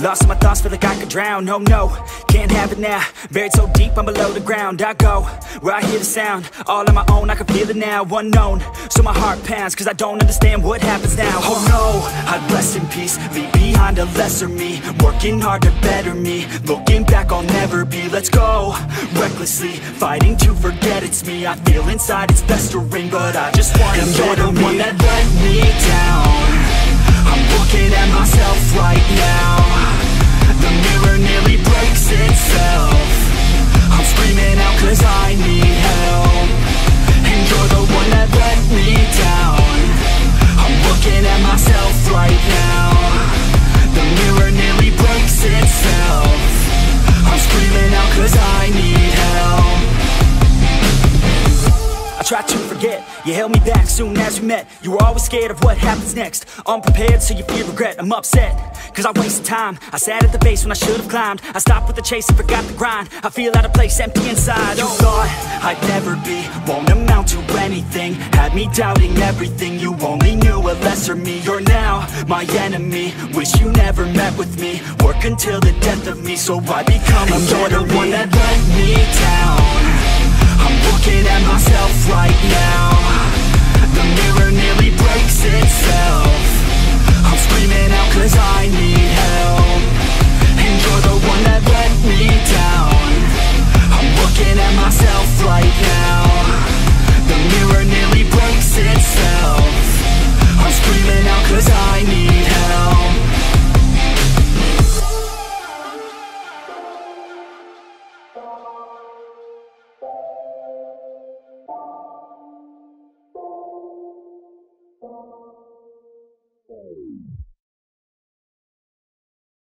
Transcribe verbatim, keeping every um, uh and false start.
Lost my thoughts, feel like I could drown. Oh no, can't have it now. Buried so deep, I'm below the ground. I go where I hear the sound. All on my own, I can feel it now. Unknown, so my heart pounds, cause I don't understand what happens now. Oh no, I'd rest in peace, leave behind a lesser me. Working hard to better me, looking back I'll never be. Let's go, recklessly, fighting to forget it's me. I feel inside it's festering, but I just want to better. You're the me. One that let me down. I'm looking at myself right now. The mirror nearly breaks itself. I'm screaming out cause I need help. And you're the one that let me down. I'm looking at myself right now. The mirror nearly breaks itself. I'm screaming out cause I need help. I tried to forget, you held me back soon as we met. You were always scared of what happens next, unprepared so you feel regret. I'm upset, cause I wasted time. I sat at the base when I should've climbed. I stopped with the chase and forgot the grind. I feel out of place, empty inside. You thought I'd never be, won't amount to anything. Had me doubting everything, you only knew a lesser me. You're now my enemy, wish you never met with me. Work until the death of me, so I become a better me. You're the one that let me down. I'm looking at myself right now. The mirror nearly breaks itself. I'm screaming out cause I need help. And you're the one that let me